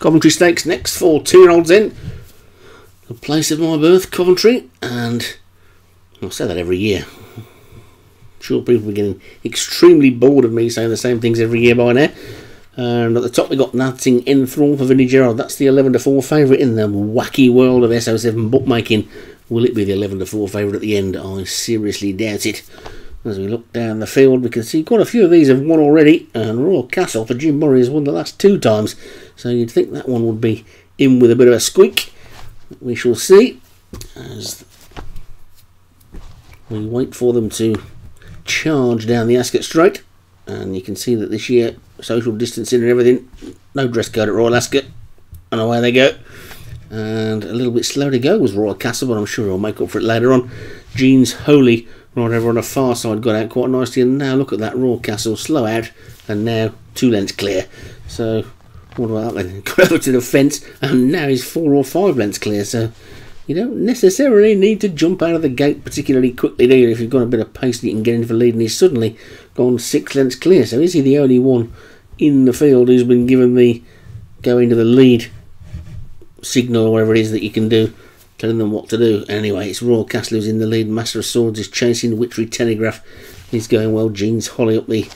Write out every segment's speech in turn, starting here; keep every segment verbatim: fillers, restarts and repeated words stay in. Coventry Stakes next for two-year-olds in. The place of my birth, Coventry. And I'll say that every year. I'm sure people are getting extremely bored of me saying the same things every year by now. And at the top we got Nating Enthrall for Vinnie Gerard. That's the eleven to four favourite in the wacky world of S O seven bookmaking. Will it be the eleven to four favourite at the end? I seriously doubt it. As we look down the field, we can see quite a few of these have won already. And Royal Castle for Jim Murray has won the last two times. So you'd think that one would be in with a bit of a squeak. We shall see as we wait for them to charge down the Ascot straight. And you can see that this year, social distancing and everything, no dress code at Royal Ascot. And away they go. And a little bit slow to go was Royal Castle, but I'm sure he'll make up for it later on. Jean's Holy, right over on the far side, got out quite nicely. And now look at that, Royal Castle, slow out. And now two lengths clear. So, what about that then? Got over to the fence, and now he's four or five lengths clear. So, you don't necessarily need to jump out of the gate particularly quickly, do you? If you've got a bit of pace that you can get in for lead, and he's suddenly gone six lengths clear. So, is he the only one in the field who's been given the go into the lead signal or whatever it is that you can do, telling them what to do? Anyway, it's Royal Castle who's in the lead. Master of Swords is chasing. Witchery Telegraph is going well. Jean's Holly up the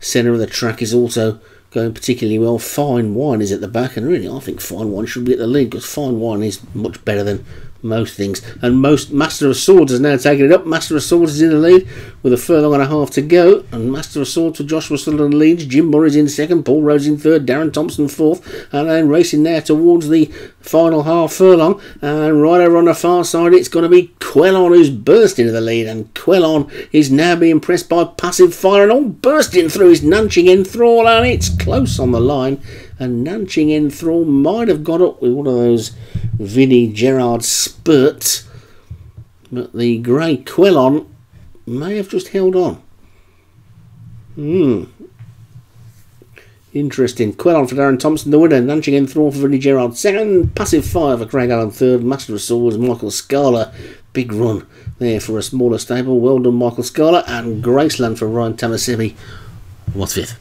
centre of the track is also going particularly well. Fine Wine is at the back, and really I think Fine Wine should be at the lead, because Fine Wine is much better than most things. And most Master of Swords has now taken it up. Master of Swords is in the lead with a furlong and a half to go, and Master of Swords for Joshua Sutherland leads. Jim Murray's in second, Paul Rose in third, Darren Thompson fourth, and then racing there towards the final half furlong, and right over on the far side it's going to be Quellon who's burst into the lead, and Quellon is now being pressed by Passive Fire, and all bursting through is Nating Enthrall, and it's close on the line, and Nating Enthrall might have got up with one of those Vinnie Gerard spurts, but the grey Quellon may have just held on. Hmm. Interesting. Quellon for Darren Thompson, the winner. Nating Enthrall for Vinnie Gerard second. Passive Fire for Craig Allen third. Master of Swords, Michael Scala. Big run there for a smaller stable. Well done, Michael Scala. And Graceland for Ryan Tamasebi was fifth.